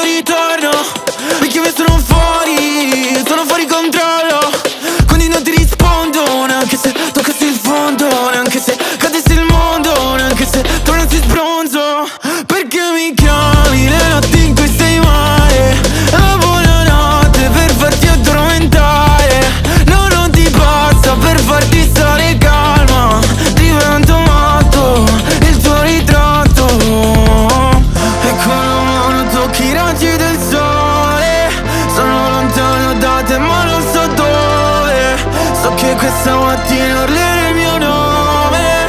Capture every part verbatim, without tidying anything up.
quando ritorno, perché me sono fuori, sono fuori controllo. Quindi non ti rispondo, neanche se toccassi il fondo, neanche se cadessi il mondo, neanche se tornassi sbronzo. Perché mi chiami le notti in cui sei male, la buonanotte per farti addormentare. No, non ti passa per farti stare calma, divento matto, il tuo ritratto. E con la mano tocchi i raggi del sole, sono lontano da te ma non so dove. So che questa mattina urlerò il mio nome,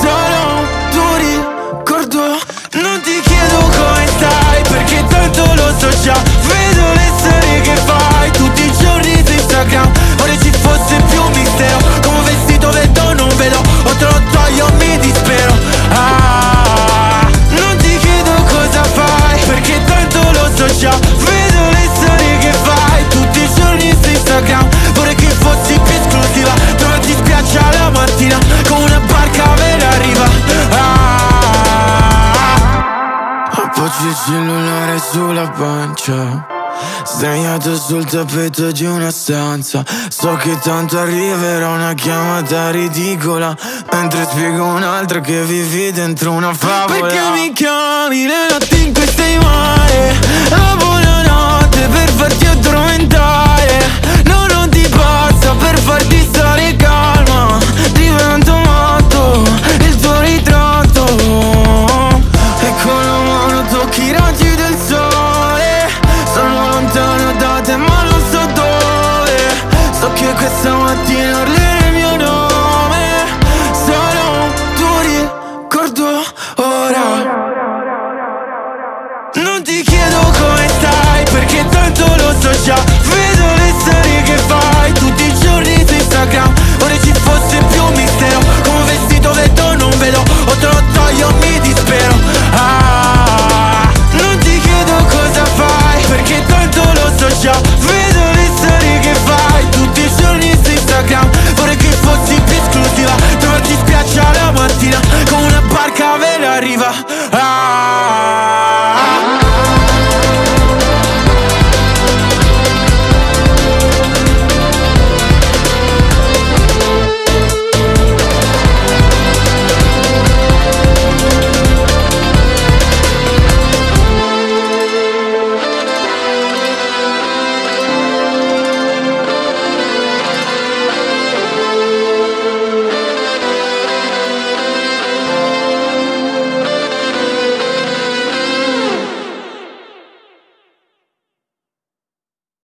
sarò un tuo ricordo. Non ti chiedo come stai, perché tanto lo so già. Vedo le storie che fai tutti i giorni su Instagram. Ora ci fosse più un mistero, come un vestito vedo non vedo, o te lo toglio mi dispero. Ah, non ti chiedo cosa fai, perché tanto lo so già. Vedo le storie che fai tutti i giorni su Instagram. Vorrei che fossi più esclusiva, trovati in spiaggia la mattina, con una barca me ne arriva. Ah, appoggi il cellulare sulla pancia, sdraiato sul tappeto di una stanza. So che tanto arriverà una chiamata ridicola, mentre spiego un'altra che vivi dentro una favola. Perché mi chiami le notti in cui stai male, la buonanotte per farti addormentare. No, non ti passa per farti